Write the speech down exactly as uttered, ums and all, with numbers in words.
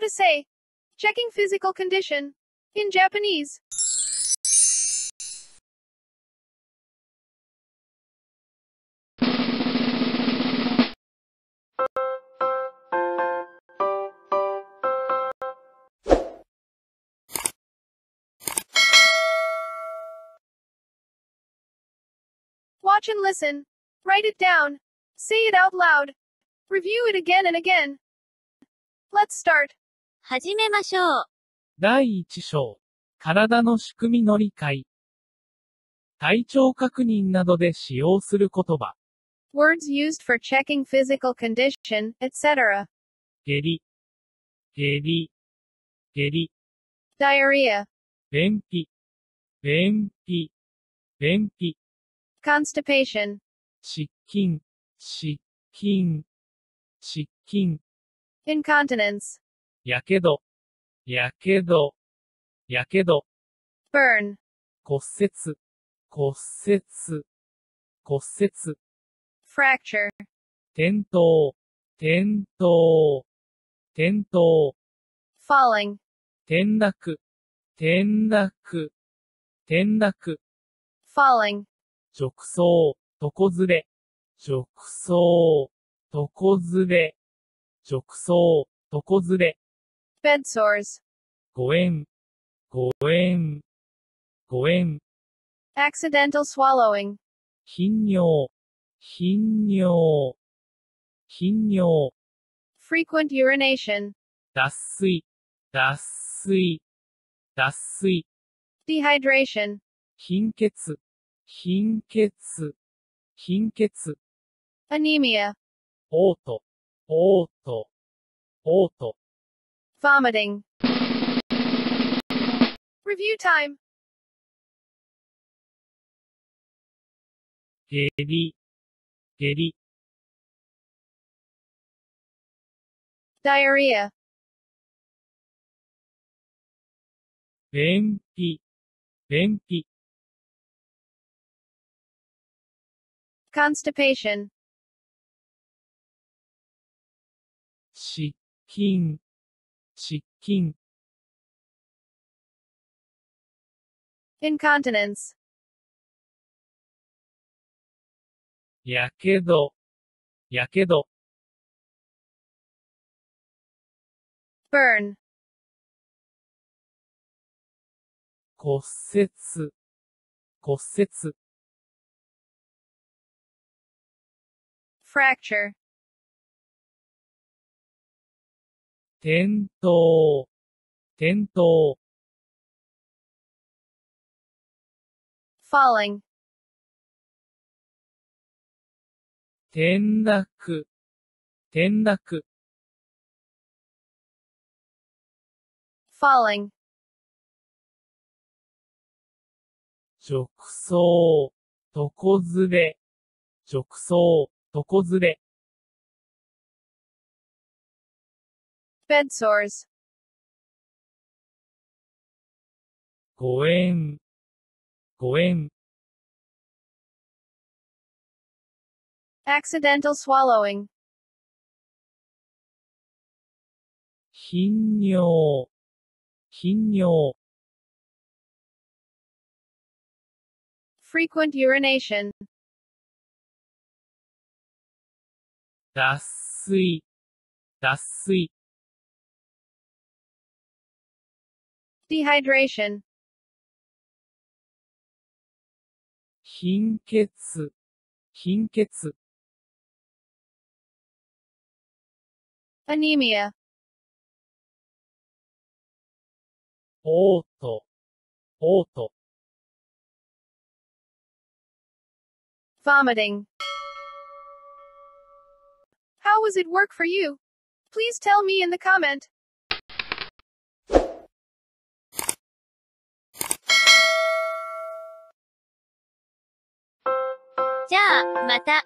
to say. Checking physical condition. In Japanese. Watch and listen. Write it down. Say it out loud. Review it again and again. Let's start. 始めましょう。第一章。体の仕組みの理解。体調確認などで使用する言葉。Words used for checking physical condition, et cetera. 下痢。下痢。下痢。Diarrhea. 便秘。便秘。便秘。Constipation. 失禁。失禁。失禁。Incontinence. やけど、やけど、やけど。burn. 骨折、骨折、骨折。fracture. 転倒、転倒、転倒。falling. 転落、転落、転落。falling. 直走、床ずれ、直走、床ずれ、直走、床ずれ。bed sores. 誤嚥、誤嚥、誤嚥。accidental swallowing. 頻尿、頻尿、頻尿。frequent urination. 脱水、脱水、脱水。dehydration. 貧血、貧血、貧血。anemia. 嘔吐、嘔吐、嘔吐。Vomiting. Review time. 下痢、下痢。Diarrhea. 便秘、便秘。Constipation. 失禁。失禁。incontinence. やけど、やけど。burn. 骨折、骨折。fracture. 転倒、転倒。falling. 転落、転落。falling. 直走、床ずれ、直走、床ずれ。bed sores. 誤嚥、誤嚥。accidental swallowing. 頻尿、頻尿。frequent urination. 脱水、脱水。dehydration. 貧血、貧血。anemia. 嘔吐、嘔吐。vomiting. How was it work for you? Please tell me in the comment.じゃあ、また。